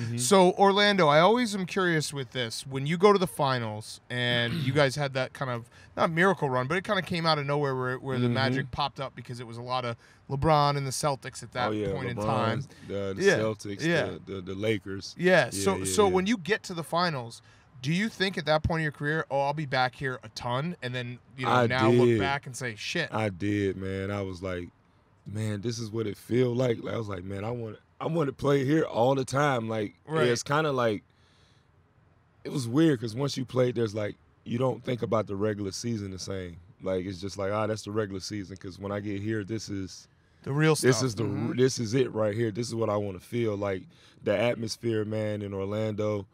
Mm-hmm. So, Orlando, I always am curious with this. When you go to the finals and you guys had that kind of, not miracle run, but it kind of came out of nowhere where the Magic popped up because it was a lot of LeBron and the Celtics at that point in time. The Celtics, the Lakers. So when you get to the finals, do you think at that point in your career, oh, I'll be back here a ton, and then look back and say, shit. I did, man. I was like, man, this is what it feel like. I was like, man, I want to play here all the time. Like, it's kind of like, it was weird because once you played, there's like, you don't think about the regular season the same. Like, it's just like, that's the regular season, because when I get here, this is the real stuff. This is it right here. This is what I want to feel. Like, the atmosphere, man, in Orlando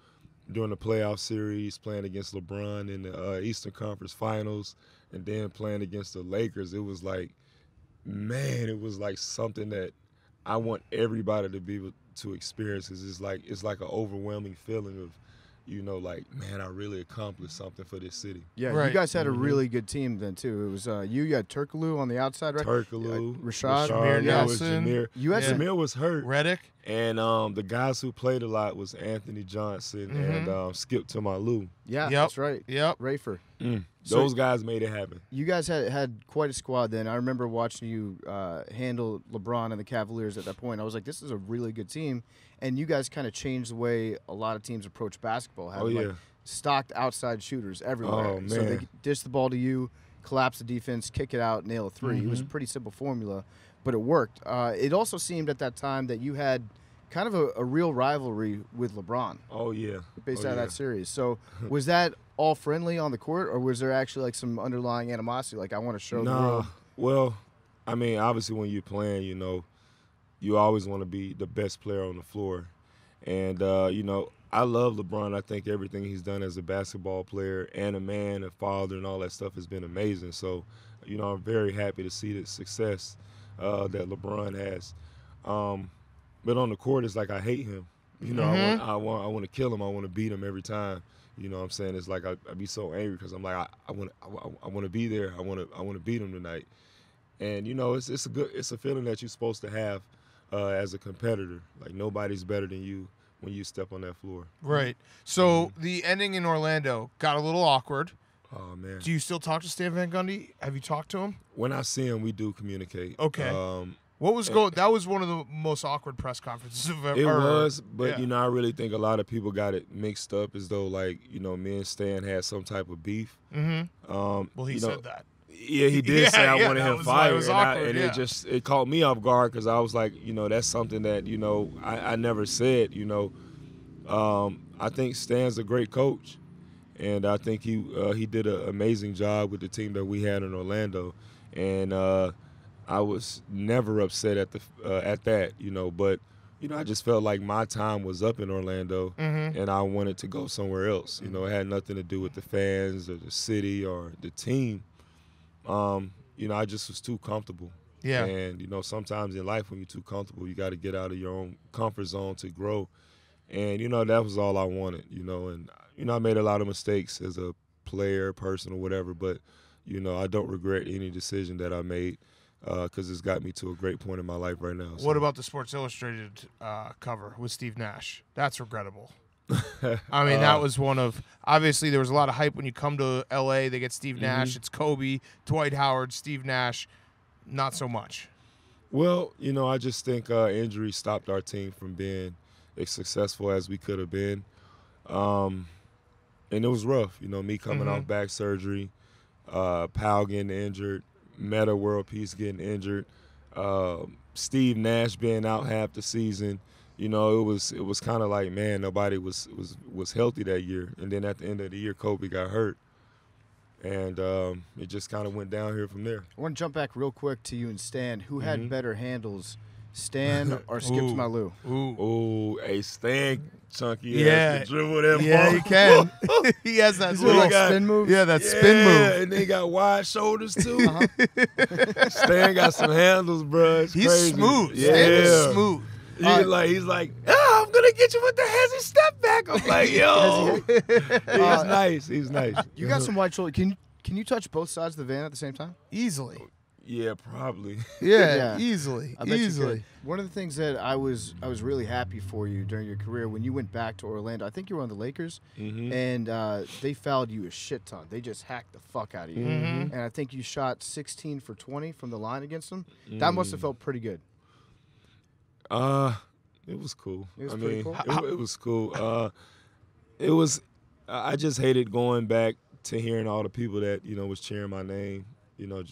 during the playoff series, playing against LeBron in the Eastern Conference Finals, and then playing against the Lakers, it was like, man, it was like something that I want everybody to be able to experience. It's like an overwhelming feeling of, like, man, I really accomplished something for this city. Yeah, you guys had a really good team then, too. It was you had Turkoglu on the outside, right? Turkoglu. Rashad. Jameer Nelson. Jameer was hurt. Reddick. And the guys who played a lot was Anthony Johnson and Skip To My Lou. Yeah, that's right. Yep. Rafer. Those guys made it happen. You guys had quite a squad then. I remember watching you handle LeBron and the Cavaliers at that point. I was like, this is a really good team. And you guys kind of changed the way a lot of teams approach basketball, having like stocked outside shooters everywhere. Oh, man. So they dish the ball to you, collapse the defense, kick it out, nail a three. It was a pretty simple formula, but it worked. It also seemed at that time that you had kind of a real rivalry with LeBron. Oh, yeah. Based on that series. So was that all friendly on the court, or was there actually like some underlying animosity, like I want to show the world? Well, I mean, obviously when you're playing, you always want to be the best player on the floor. And, I love LeBron. I think everything he's done as a basketball player and a man, a father, and all that stuff has been amazing. So, I'm very happy to see the success that LeBron has. But on the court, it's like I hate him. I want to kill him. I want to beat him every time. You know what I'm saying? It's like I be so angry because I'm like, I want to be there. I want to beat him tonight. And it's a feeling that you're supposed to have as a competitor. Like nobody's better than you when you step on that floor. Right. So the ending in Orlando got a little awkward. Oh man. Do you still talk to Stan Van Gundy? Have you talked to him? When I see him, we do communicate. Okay. What was going? That was one of the most awkward press conferences I've ever. It was, but I really think a lot of people got it mixed up as though like me and Stan had some type of beef. Mm-hmm. Well, he said that. Yeah, he did say I wanted him fired, and it just caught me off guard because I was like, that's something that I never said. I think Stan's a great coach, and I think he did an amazing job with the team that we had in Orlando, and. I was never upset at that, but, I just felt like my time was up in Orlando and I wanted to go somewhere else. It had nothing to do with the fans or the city or the team. I just was too comfortable. Yeah. And, sometimes in life when you're too comfortable, you got to get out of your own comfort zone to grow. And, that was all I wanted, and, I made a lot of mistakes as a player, person or whatever, but, I don't regret any decision that I made. Because it's got me to a great point in my life right now. So. What about the Sports Illustrated cover with Steve Nash? That's regrettable. I mean, that was one of – obviously there was a lot of hype when you come to L.A. They get Steve Nash. It's Kobe, Dwight Howard, Steve Nash. Not so much. Well, I just think injury stopped our team from being as successful as we could have been. And it was rough, me coming off back surgery, Pau getting injured. Meta World Peace getting injured, Steve Nash being out half the season, it was kind of like, man, nobody was healthy that year. And then at the end of the year, Kobe got hurt, and it just kind of went downhill from there. I want to jump back real quick to you and Stan. Who had better handles, Stan or Skip To My Lou? Ooh, a Stan chunky ass can dribble that ball. Yeah, he can. He has that little spin move. Yeah, that spin move. Yeah, and they got wide shoulders too. Stan got some handles, bro. He's crazy. Smooth. Yeah. Stan is smooth. He's like, oh, I'm gonna get you with the hezzy step back. I'm like, yo, he's nice. He's nice. You got some wide shoulders. Can you touch both sides of the van at the same time? Easily. Yeah, probably. Yeah, easily. Easily. One of the things that I was really happy for you during your career when you went back to Orlando, I think you were on the Lakers, and they fouled you a shit ton. They just hacked the fuck out of you. And I think you shot 16 for 20 from the line against them. That must have felt pretty good. It was cool. It was pretty cool. It was cool. It was, I just hated going back to hearing all the people that, you know, was cheering my name, you know,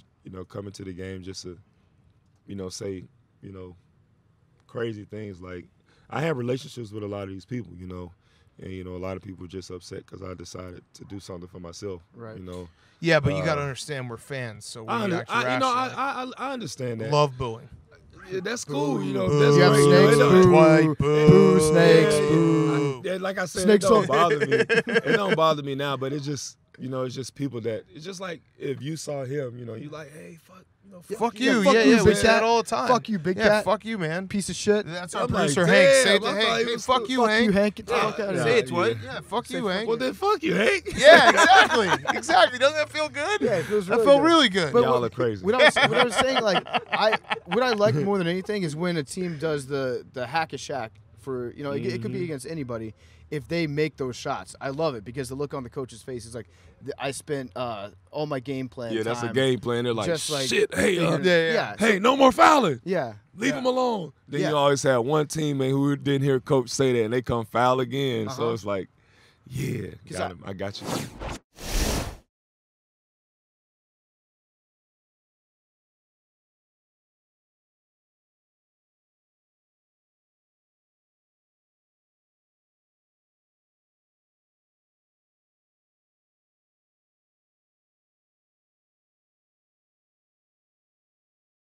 coming to the game just to, you know, say, you know, crazy things. Like, I have relationships with a lot of these people, you know, and, you know, a lot of people were just upset because I decided to do something for myself, right? You know. Yeah, but you got to understand we're fans, so we're not rational. You know, I understand that. Love booing. Yeah, that's cool, you know. That's snakes, boo, snakes, boo. Like I said, snakes, it don't bother me. It don't bother me now, but it's just, you know, it's just people that, it's just like if you saw him, you know, you like, hey, fuck, you know, fuck you, yeah, we say that all the time. Fuck you, big cat. Yeah, fuck you, man. Piece of shit. That's our producer, Hank. Say it to Hank. Fuck you, Hank. Fuck you, Hank. Say it, Dwight. Yeah, fuck you, Hank. Well, then fuck you, Hank. Yeah, exactly. Exactly. Doesn't that feel good? Yeah, it feels really good. That felt really good. Y'all are crazy. What I was saying, like, what I like more than anything is when a team does the hack-a-shack for, you know, it could be against anybody. If they make those shots, I love it because the look on the coach's face is like, I spent all my game plan. Yeah, that's a game plan. They're like, shit, hey, hey, no more fouling. Yeah, leave them alone. Then you always have one teammate who didn't hear coach say that, and they come foul again. So it's like, yeah, got him. I got you.